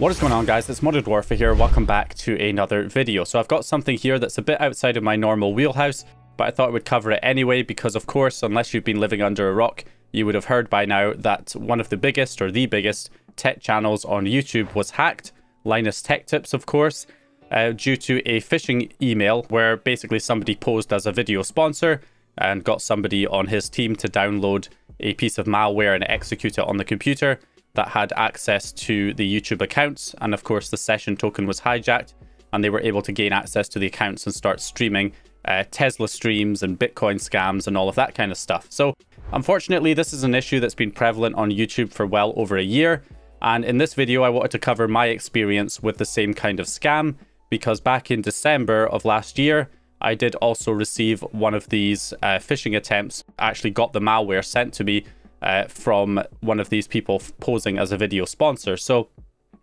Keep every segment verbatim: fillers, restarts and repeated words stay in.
What is going on, guys? It's Modded Warfare here. Welcome back to another video. So I've got something here that's a bit outside of my normal wheelhouse, but I thought I would cover it anyway because, of course, unless you've been living under a rock, you would have heard by now that one of the biggest or the biggest tech channels on YouTube was hacked. Linus Tech Tips, of course, uh, due to a phishing email where basically somebody posed as a video sponsor and got somebody on his team to download a piece of malware and execute it on the computer that had access to the YouTube accounts. And of course the session token was hijacked and they were able to gain access to the accounts and start streaming uh, Tesla streams and Bitcoin scams and all of that kind of stuff. So unfortunately, this is an issue that's been prevalent on YouTube for well over a year. And in this video, I wanted to cover my experience with the same kind of scam, because back in December of last year, I did also receive one of these uh, phishing attempts. I actually got the malware sent to me Uh, from one of these people posing as a video sponsor. So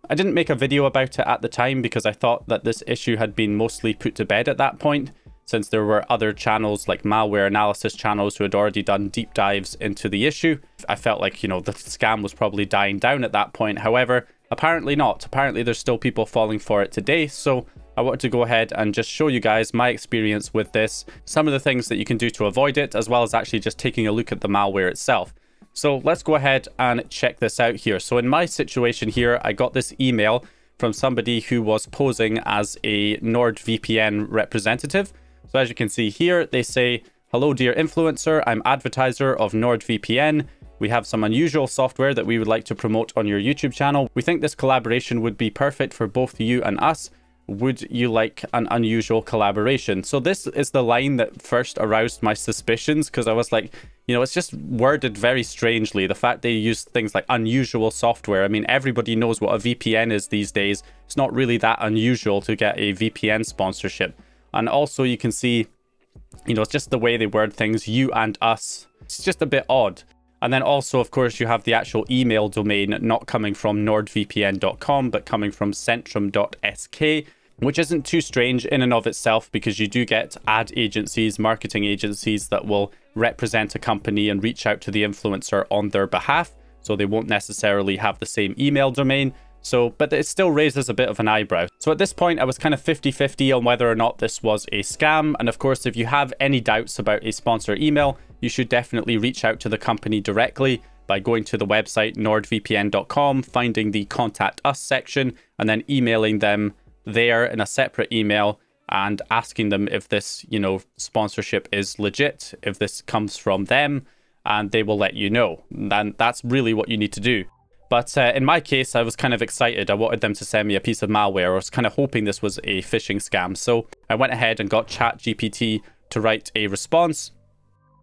I didn't make a video about it at the time because I thought that this issue had been mostly put to bed at that point, since there were other channels like malware analysis channels who had already done deep dives into the issue. I felt like, you know, the scam was probably dying down at that point. However, apparently not. Apparently there's still people falling for it today. So I wanted to go ahead and just show you guys my experience with this, some of the things that you can do to avoid it, as well as actually just taking a look at the malware itself. So let's go ahead and check this out here. So in my situation here, I got this email from somebody who was posing as a NordVPN representative. So as you can see here, they say, "Hello, dear influencer, I'm advertiser of NordVPN. We have some unusual software that we would like to promote on your YouTube channel. We think this collaboration would be perfect for both you and us. Would you like an unusual collaboration?" So this is the line that first aroused my suspicions, because I was like, you know, it's just worded very strangely. The fact they use things like unusual software. I mean, everybody knows what a V P N is these days. It's not really that unusual to get a V P N sponsorship. And also you can see, you know, it's just the way they word things, you and us. It's just a bit odd. And then also, of course, you have the actual email domain not coming from nord V P N dot com, but coming from centrum dot S K. Which isn't too strange in and of itself, because you do get ad agencies, marketing agencies that will represent a company and reach out to the influencer on their behalf. So they won't necessarily have the same email domain. So, but it still raises a bit of an eyebrow. So at this point, I was kind of fifty fifty on whether or not this was a scam. And of course, if you have any doubts about a sponsor email, you should definitely reach out to the company directly by going to the website nord V P N dot com, finding the contact us section, and then emailing them there in a separate email and asking them if this, you know, sponsorship is legit, if this comes from them, and they will let you know. And that's really what you need to do. But uh, in my case, I was kind of excited. I wanted them to send me a piece of malware. I was kind of hoping this was a phishing scam. So I went ahead and got ChatGPT to write a response.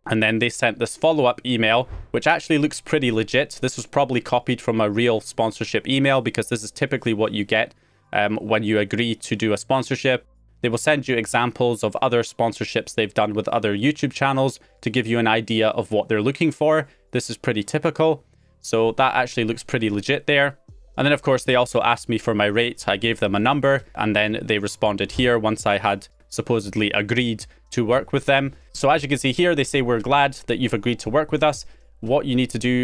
And then they sent this follow-up email, which actually looks pretty legit. This was probably copied from a real sponsorship email, because this is typically what you get Um, when you agree to do a sponsorship. They will send you examples of other sponsorships they've done with other YouTube channels to give you an idea of what they're looking for. This is pretty typical. So that actually looks pretty legit there. And then of course, they also asked me for my rate. I gave them a number and then they responded here once I had supposedly agreed to work with them. So as you can see here, they say, "We're glad that you've agreed to work with us. What you need to do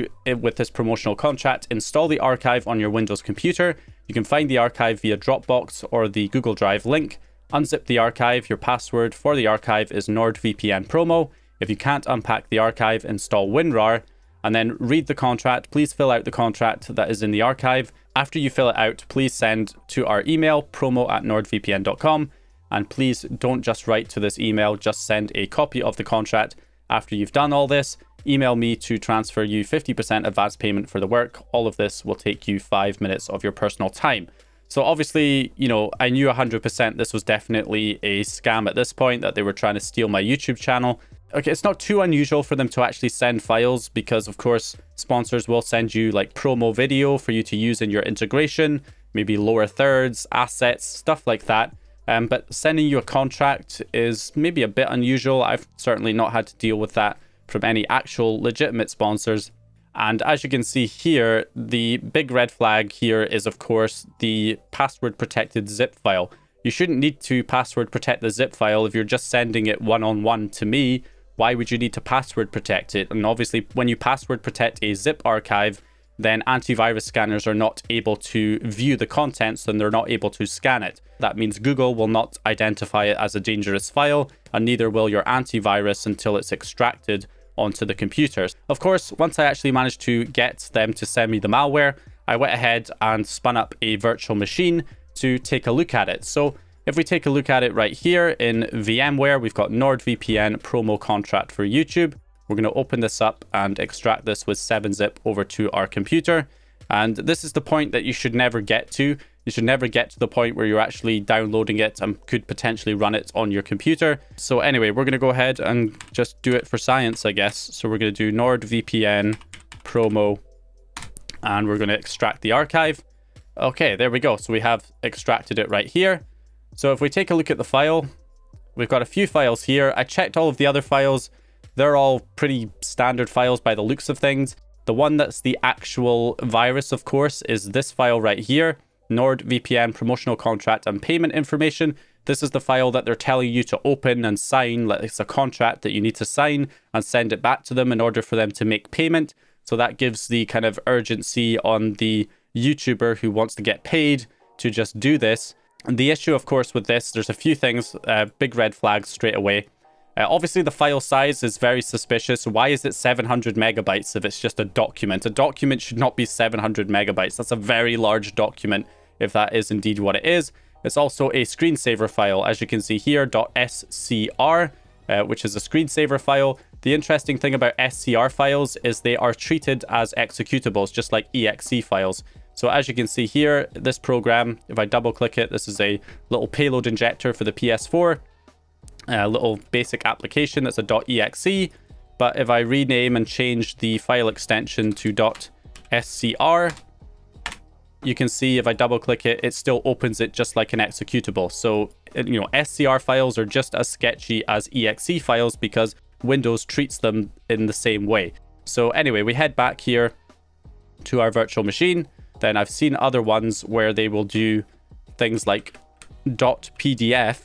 with this promotional contract, install the archive on your Windows computer. You can find the archive via Dropbox or the Google Drive link. Unzip the archive. Your password for the archive is NordVPN promo. If you can't unpack the archive, install WinRAR, and then read the contract. Please fill out the contract that is in the archive. After you fill it out, please send to our email, promo at nord V P N dot com. And please don't just write to this email, just send a copy of the contract. After you've done all this, email me to transfer you fifty percent advance payment for the work. All of this will take you five minutes of your personal time." So obviously, you know, I knew one hundred percent this was definitely a scam at this point, that they were trying to steal my YouTube channel. Okay, it's not too unusual for them to actually send files, because of course, sponsors will send you like promo video for you to use in your integration, maybe lower thirds, assets, stuff like that. Um, but sending you a contract is maybe a bit unusual. I've certainly not had to deal with that from any actual legitimate sponsors. And as you can see here, the big red flag here is of course the password protected zip file. You shouldn't need to password protect the zip file if you're just sending it one-on-one to me. Why would you need to password protect it? And obviously when you password protect a zip archive, then antivirus scanners are not able to view the contents, then they're not able to scan it. That means Google will not identify it as a dangerous file, and neither will your antivirus until it's extracted onto the computers. Of course, once I actually managed to get them to send me the malware, I went ahead and spun up a virtual machine to take a look at it. So if we take a look at it right here in VMware, we've got NordVPN promo contract for YouTube. We're going to open this up and extract this with seven zip over to our computer. And this is the point that you should never get to. You should never get to the point where you're actually downloading it and could potentially run it on your computer. So anyway, we're going to go ahead and just do it for science, I guess. So we're going to do NordVPN promo and we're going to extract the archive. Okay, there we go. So we have extracted it right here. So if we take a look at the file, we've got a few files here. I checked all of the other files. They're all pretty standard files by the looks of things. The one that's the actual virus, of course, is this file right here. NordVPN promotional contract and payment information. This is the file that they're telling you to open and sign. Like it's a contract that you need to sign and send it back to them in order for them to make payment. So that gives the kind of urgency on the YouTuber who wants to get paid to just do this. And the issue, of course, with this, there's a few things, uh, big red flags straight away. Uh, obviously, the file size is very suspicious. Why is it seven hundred megabytes if it's just a document? A document should not be seven hundred megabytes. That's a very large document if that is indeed what it is. It's also a screensaver file, as you can see here, .scr, uh, which is a screensaver file. The interesting thing about S C R files is they are treated as executables, just like E X E files. So as you can see here, this program, if I double click it, this is a little payload injector for the P S four, a little basic application that's a .exe. But if I rename and change the file extension to .scr, you can see if I double click it, it still opens it just like an executable. So, you know, S C R files are just as sketchy as E X E files because Windows treats them in the same way. So anyway, we head back here to our virtual machine. Then I've seen other ones where they will do things like .pdf,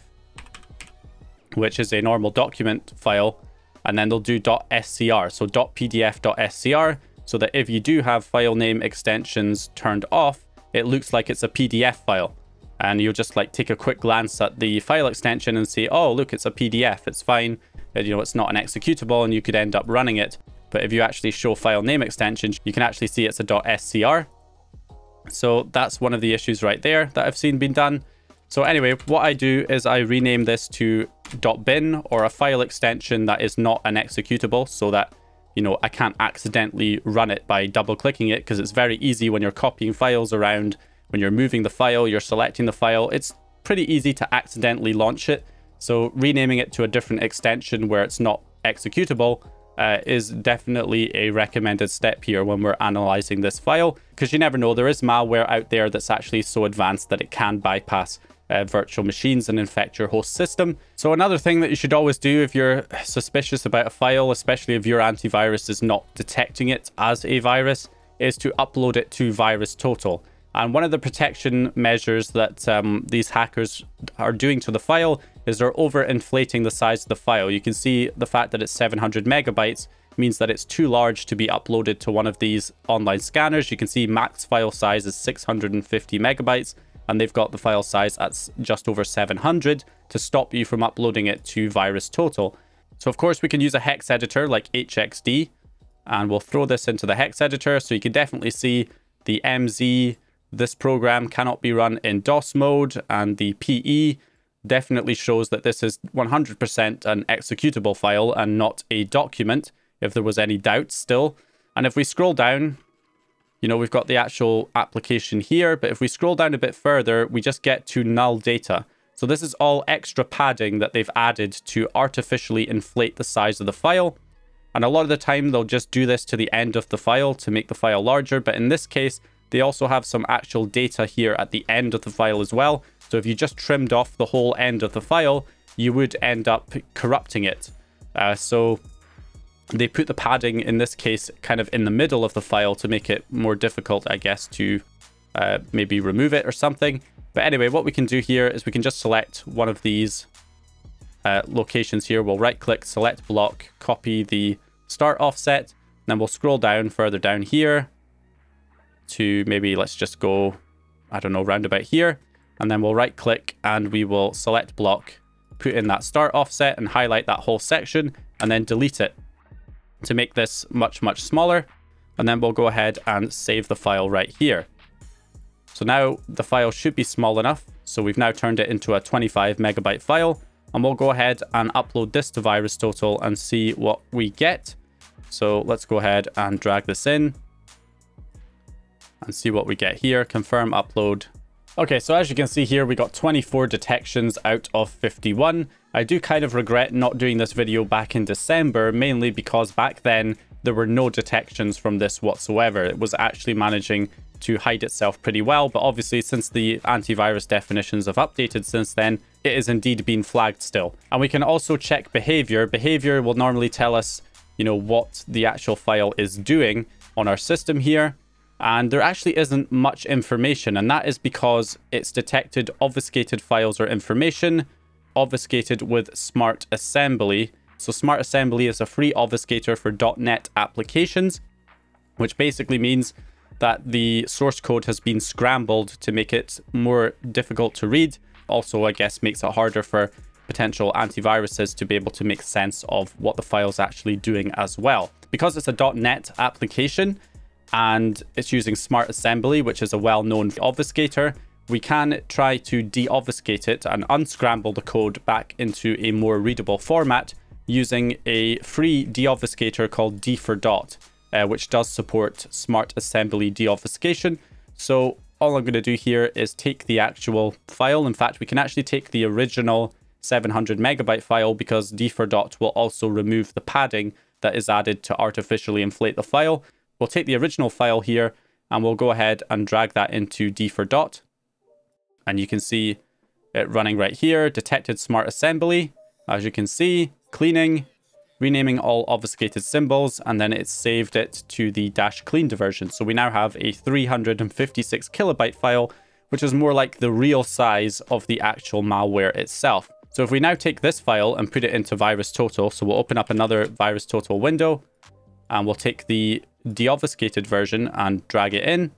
which is a normal document file, and then they'll do .scr, so .pdf.scr, so that if you do have file name extensions turned off, it looks like it's a P D F file. And you'll just like take a quick glance at the file extension and say, oh, look, it's a P D F, it's fine. And, you know, it's not an executable and you could end up running it. But if you actually show file name extensions, you can actually see it's a .scr. So that's one of the issues right there that I've seen been done. So anyway, what I do is I rename this to .bin, or a file extension that is not an executable, so that, you know, I can't accidentally run it by double clicking it, because it's very easy when you're copying files around, when you're moving the file, you're selecting the file, it's pretty easy to accidentally launch it. So renaming it to a different extension where it's not executable uh, is definitely a recommended step here when we're analyzing this file, because you never know, there is malware out there that's actually so advanced that it can bypass uh, virtual machines and infect your host system. So another thing that you should always do if you're suspicious about a file, especially if your antivirus is not detecting it as a virus, is to upload it to VirusTotal. And one of the protection measures that um, these hackers are doing to the file is they're overinflating the size of the file. You can see the fact that it's seven hundred megabytes means that it's too large to be uploaded to one of these online scanners. You can see max file size is six hundred fifty megabytes, and they've got the file size at just over seven hundred to stop you from uploading it to VirusTotal. So of course we can use a hex editor like H X D, and we'll throw this into the hex editor. So you can definitely see the M Z. This program cannot be run in DOS mode, and the P E definitely shows that this is one hundred percent an executable file and not a document, if there was any doubt still. And if we scroll down, you know, we've got the actual application here, but if we scroll down a bit further, we just get to null data. So this is all extra padding that they've added to artificially inflate the size of the file. And a lot of the time they'll just do this to the end of the file to make the file larger, but in this case, they also have some actual data here at the end of the file as well. So if you just trimmed off the whole end of the file, you would end up corrupting it. Uh, so they put the padding in this case kind of in the middle of the file to make it more difficult, I guess, to uh, maybe remove it or something. But anyway, what we can do here is we can just select one of these uh, locations here. We'll right click, select block, copy the start offset. Then we'll scroll down further down here. to maybe, let's just go, I don't know, round about here. And then we'll right click and we will select block, put in that start offset and highlight that whole section and then delete it to make this much, much smaller. And then we'll go ahead and save the file right here. So now the file should be small enough. So we've now turned it into a twenty-five megabyte file, and we'll go ahead and upload this to VirusTotal and see what we get. So let's go ahead and drag this in and see what we get here. Confirm upload. Okay, so as you can see here, we got twenty-four detections out of fifty-one. I do kind of regret not doing this video back in December, mainly because back then there were no detections from this whatsoever. It was actually managing to hide itself pretty well, but obviously since the antivirus definitions have updated since then, it is indeed being flagged still. And we can also check behavior. Behavior will normally tell us, you know, what the actual file is doing on our system here. And there actually isn't much information, and that is because it's detected obfuscated files or information obfuscated with SmartAssembly. So SmartAssembly is a free obfuscator for dot net applications, which basically means that the source code has been scrambled to make it more difficult to read. Also, I guess, makes it harder for potential antiviruses to be able to make sense of what the file's actually doing as well. Because it's a dot net application, and it's using SmartAssembly, which is a well-known obfuscator, we can try to deobfuscate it and unscramble the code back into a more readable format using a free deobfuscator called D four dot, uh, which does support SmartAssembly deobfuscation. So all I'm going to do here is take the actual file. In fact, we can actually take the original seven hundred megabyte file, because D four dot will also remove the padding that is added to artificially inflate the file. We'll take the original file here and we'll go ahead and drag that into D four dot. And you can see it running right here. Detected SmartAssembly, as you can see, cleaning, renaming all obfuscated symbols, and then it's saved it to the dash clean diversion. So we now have a three hundred fifty-six kilobyte file, which is more like the real size of the actual malware itself. So if we now take this file and put it into VirusTotal, so we'll open up another VirusTotal window and we'll take the deobfuscated version and drag it in.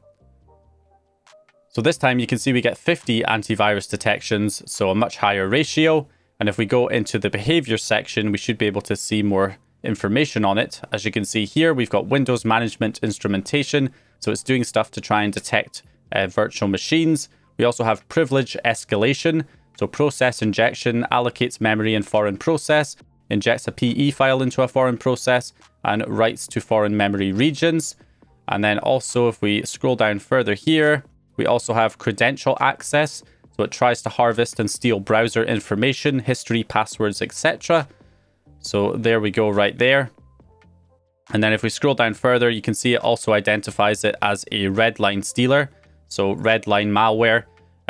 So this time you can see we get fifty antivirus detections, so a much higher ratio. And if we go into the behavior section, we should be able to see more information on it. As you can see here, we've got Windows management instrumentation, so it's doing stuff to try and detect uh, virtual machines. We also have privilege escalation, so process injection allocates memory in foreign process, injects a P E file into a foreign process, and writes to foreign memory regions. And then also, if we scroll down further here, we also have credential access. So it tries to harvest and steal browser information, history, passwords, et cetera. So there we go right there. And then if we scroll down further, you can see it also identifies it as a Redline Stealer. So Redline malware,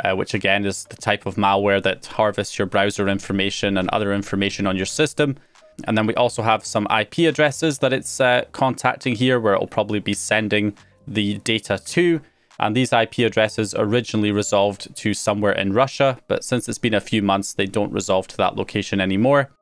uh, which again is the type of malware that harvests your browser information and other information on your system. And then we also have some I P addresses that it's uh, contacting here, where it'll probably be sending the data to. And these I P addresses originally resolved to somewhere in Russia, but since it's been a few months, they don't resolve to that location anymore.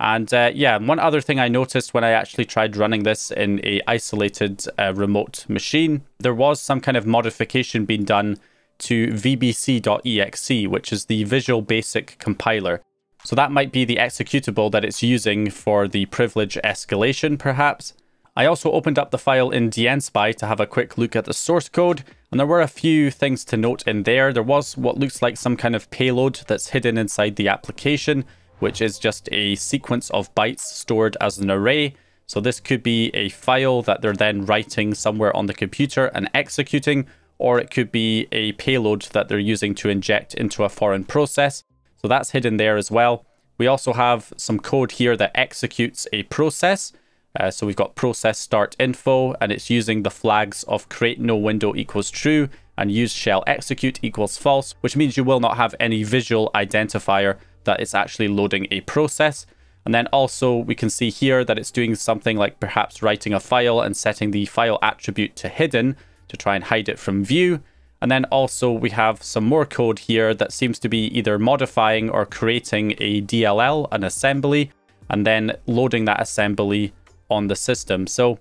And uh, yeah, one other thing I noticed when I actually tried running this in a isolated uh, remote machine, there was some kind of modification being done to V B C dot E X E, which is the Visual Basic compiler. So that might be the executable that it's using for the privilege escalation, perhaps. I also opened up the file in DNSpy to have a quick look at the source code, and there were a few things to note in there. There was what looks like some kind of payload that's hidden inside the application, which is just a sequence of bytes stored as an array. So this could be a file that they're then writing somewhere on the computer and executing, or it could be a payload that they're using to inject into a foreign process. So that's hidden there as well. We also have some code here that executes a process. Uh, so we've got process start info, and it's using the flags of create no window equals true and use shell execute equals false, which means you will not have any visual identifier that it's actually loading a process. And then also we can see here that it's doing something like perhaps writing a file and setting the file attribute to hidden to try and hide it from view. And then also we have some more code here that seems to be either modifying or creating a D L L, an assembly, and then loading that assembly on the system. So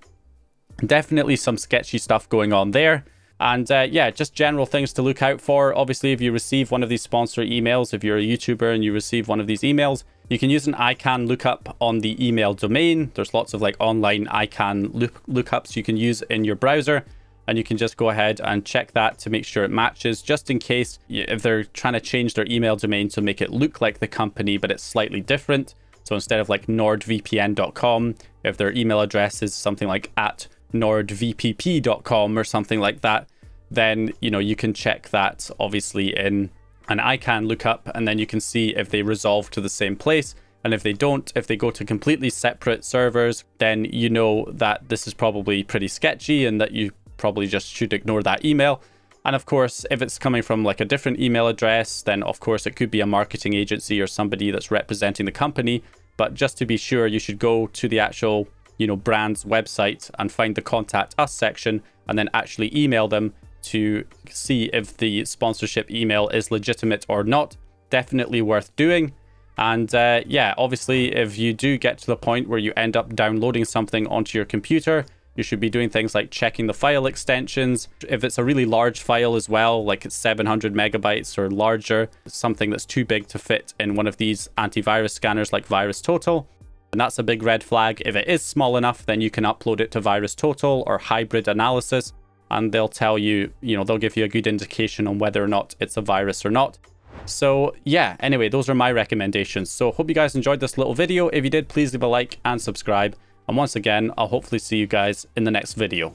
definitely some sketchy stuff going on there. And uh, yeah, just general things to look out for. Obviously, if you receive one of these sponsor emails, if you're a YouTuber and you receive one of these emails, you can use an ICANN lookup on the email domain. There's lots of like online ICANN look lookups you can use in your browser, and you can just go ahead and check that to make sure it matches, just in case you, if they're trying to change their email domain to make it look like the company, but it's slightly different. So instead of like nord V P N dot com, if their email address is something like at nord V P P dot com or something like that, then you know you can check that obviously in an ICANN lookup, and then you can see if they resolve to the same place. And if they don't, if they go to completely separate servers, then you know that this is probably pretty sketchy and that you probably just should ignore that email. And of course, if it's coming from like a different email address, then of course it could be a marketing agency or somebody that's representing the company. But just to be sure, you should go to the actual, you know, brand's website and find the contact us section, and then actually email them to see if the sponsorship email is legitimate or not. Definitely worth doing. And uh, yeah, obviously, if you do get to the point where you end up downloading something onto your computer, you should be doing things like checking the file extensions. If it's a really large file as well, like it's seven hundred megabytes or larger, something that's too big to fit in one of these antivirus scanners like VirusTotal, and that's a big red flag. If it is small enough, then you can upload it to VirusTotal or Hybrid Analysis, and they'll tell you, you know, they'll give you a good indication on whether or not it's a virus or not. So yeah, anyway, those are my recommendations. So hope you guys enjoyed this little video. If you did, please leave a like and subscribe. And once again, I'll hopefully see you guys in the next video.